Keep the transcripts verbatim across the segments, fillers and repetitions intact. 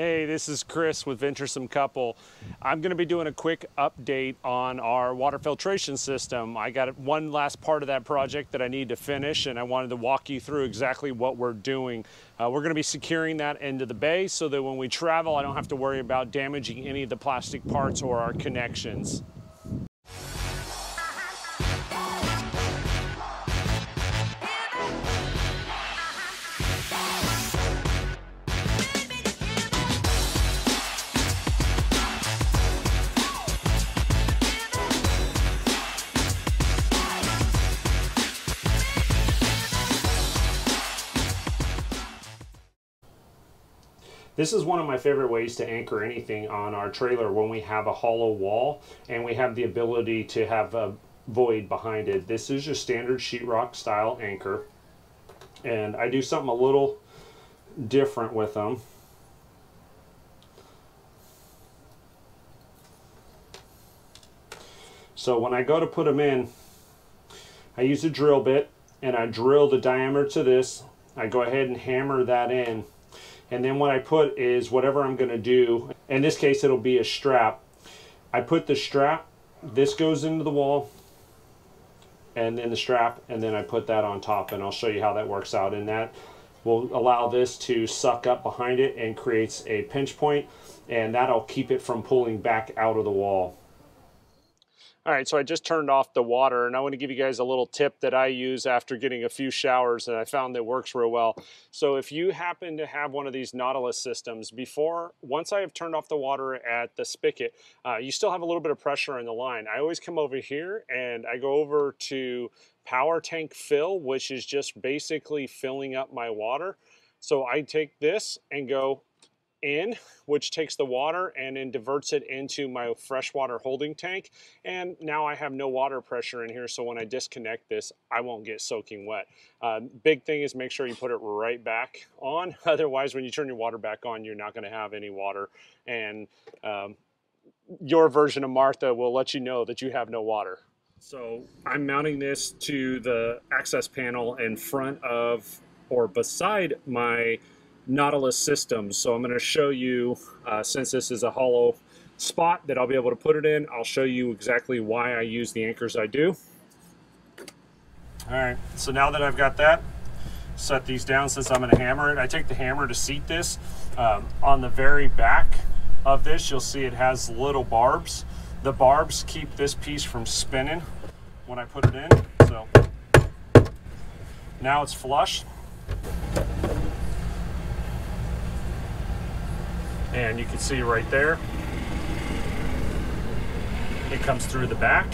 Hey, this is Chris with Venturesome Couple. I'm going to be doing a quick update on our water filtration system. I got one last part of that project that I need to finish, and I wanted to walk you through exactly what we're doing. Uh, we're going to be securing that into the bay so that when we travel, I don't have to worry about damaging any of the plastic parts or our connections. This is one of my favorite ways to anchor anything on our trailer when we have a hollow wall and we have the ability to have a void behind it. This is your standard sheetrock style anchor, and I do something a little different with them. So when I go to put them in, I use a drill bit and I drill the diameter to this. I go ahead and hammer that in. And then what I put is whatever I'm going to do. In this case, it'll be a strap. I put the strap, this goes into the wall, and then the strap, and then I put that on top, and I'll show you how that works out. And that will allow this to suck up behind it and creates a pinch point, and that'll keep it from pulling back out of the wall. All right, so I just turned off the water, and I want to give you guys a little tip that I use after getting a few showers that I found that works real well. So if you happen to have one of these Nautilus systems, before, once I have turned off the water at the spigot, uh, you still have a little bit of pressure in the line. I always come over here, and I go over to power tank fill, which is just basically filling up my water. So I take this and go in, which takes the water and then diverts it into my freshwater holding tank, and now I have no water pressure in here, so when I disconnect this, I won't get soaking wet. Uh, big thing is make sure you put it right back on, otherwise when you turn your water back on, you're not going to have any water, and um, your version of Martha will let you know that you have no water. So I'm mounting this to the access panel in front of or beside my Nautilus systems. So I'm going to show you, uh, since this is a hollow spot that I'll be able to put it in, I'll show you exactly why I use the anchors I do. All right, so now that I've got that, set these down since I'm going to hammer it. I take the hammer to seat this. Um, on the very back of this, you'll see it has little barbs. The barbs keep this piece from spinning when I put it in. So now it's flush. And you can see right there, it comes through the back.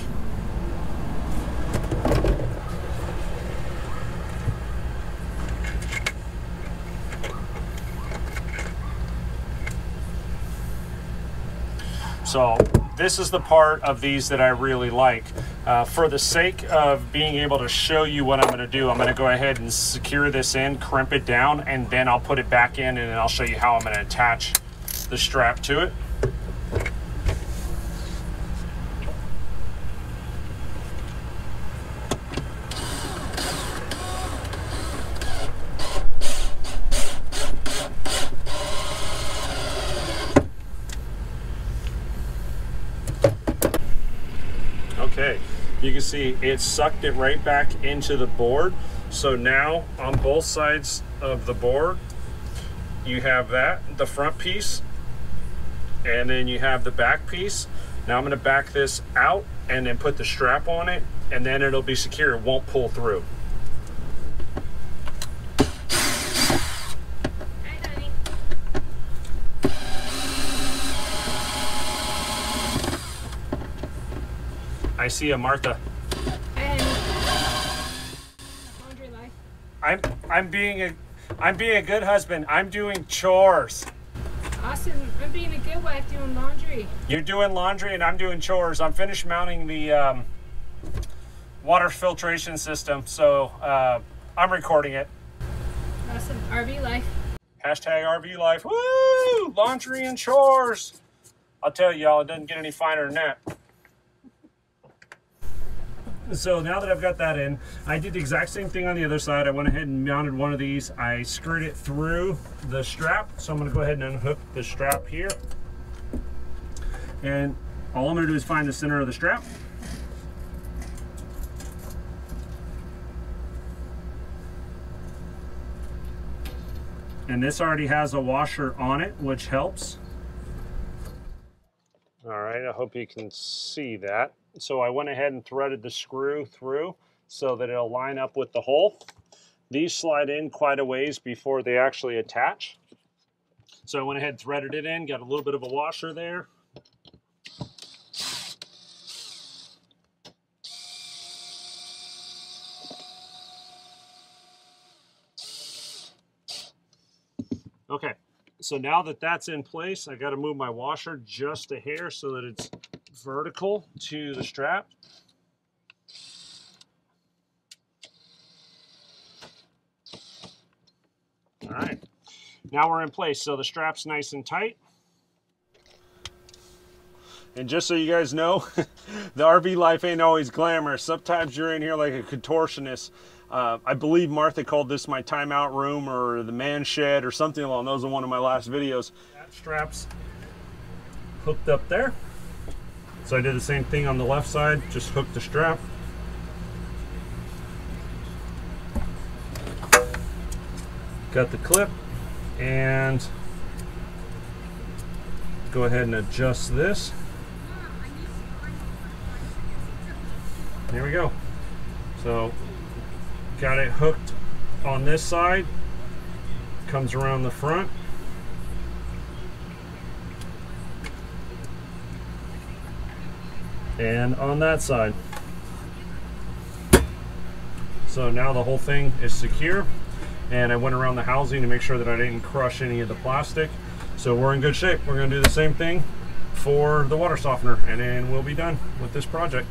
So this is the part of these that I really like. Uh, for the sake of being able to show you what I'm going to do, I'm going to go ahead and secure this in, crimp it down, and then I'll put it back in, and then I'll show you how I'm going to attach the strap to it. Okay, you can see it sucked it right back into the board. So now on both sides of the board, you have that, the front piece, and then you have the back piece. Now I'm going to back this out and then put the strap on it, and then it'll be secure. It won't pull through. I see a Martha. I'm I'm being a I'm being a good husband. I'm doing chores. Awesome. I'm being a good wife doing laundry. You're doing laundry and I'm doing chores. I'm finished mounting the um, water filtration system, so uh, I'm recording it. Awesome. R V life. Hashtag R V life. Woo! Laundry and chores. I'll tell y'all, it doesn't get any finer than that. So now that I've got that in, I did the exact same thing on the other side. I went ahead and mounted one of these. I screwed it through the strap. So I'm going to go ahead and unhook the strap here. And all I'm going to do is find the center of the strap. And this already has a washer on it, which helps. All right, I hope you can see that. So I went ahead and threaded the screw through so that it'll line up with the hole. These slide in quite a ways before they actually attach. So I went ahead and threaded it in, got a little bit of a washer there. Okay, so now that that's in place, I got to move my washer just a hair so that it's vertical to the strap. All right, now we're in place. So the strap's nice and tight. And just so you guys know, the R V life ain't always glamorous. Sometimes you're in here like a contortionist. Uh, I believe Martha called this my timeout room or the man shed or something along those in one of my last videos. That strap's hooked up there. So I did the same thing on the left side, just hooked the strap. Got the clip and go ahead and adjust this. Here we go. So got it hooked on this side, comes around the front. And on that side. So now the whole thing is secure, and I went around the housing to make sure that I didn't crush any of the plastic. So we're in good shape. We're going to do the same thing for the water softener, and then we'll be done with this project.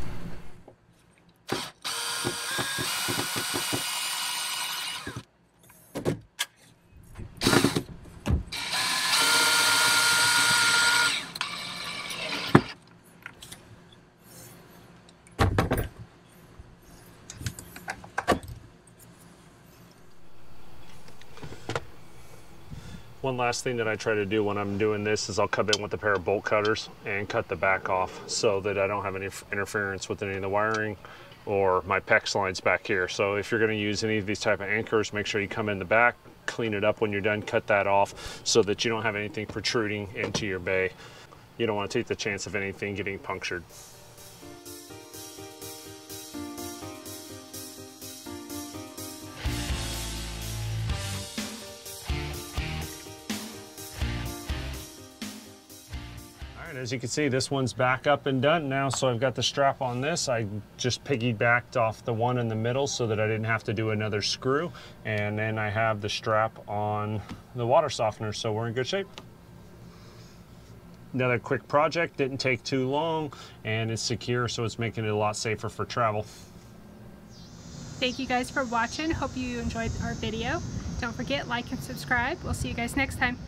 One last thing that I try to do when I'm doing this is I'll come in with a pair of bolt cutters and cut the back off so that I don't have any interference with any of the wiring or my PEX lines back here. So if you're going to use any of these type of anchors, make sure you come in the back, clean it up when you're done, cut that off so that you don't have anything protruding into your bay. You don't want to take the chance of anything getting punctured. As you can see, this one's back up and done now. So I've got the strap on this. I just piggybacked off the one in the middle so that I didn't have to do another screw. And then I have the strap on the water softener. So we're in good shape. Another quick project, didn't take too long, and it's secure. So it's making it a lot safer for travel. Thank you guys for watching. Hope you enjoyed our video. Don't forget, like and subscribe. We'll see you guys next time.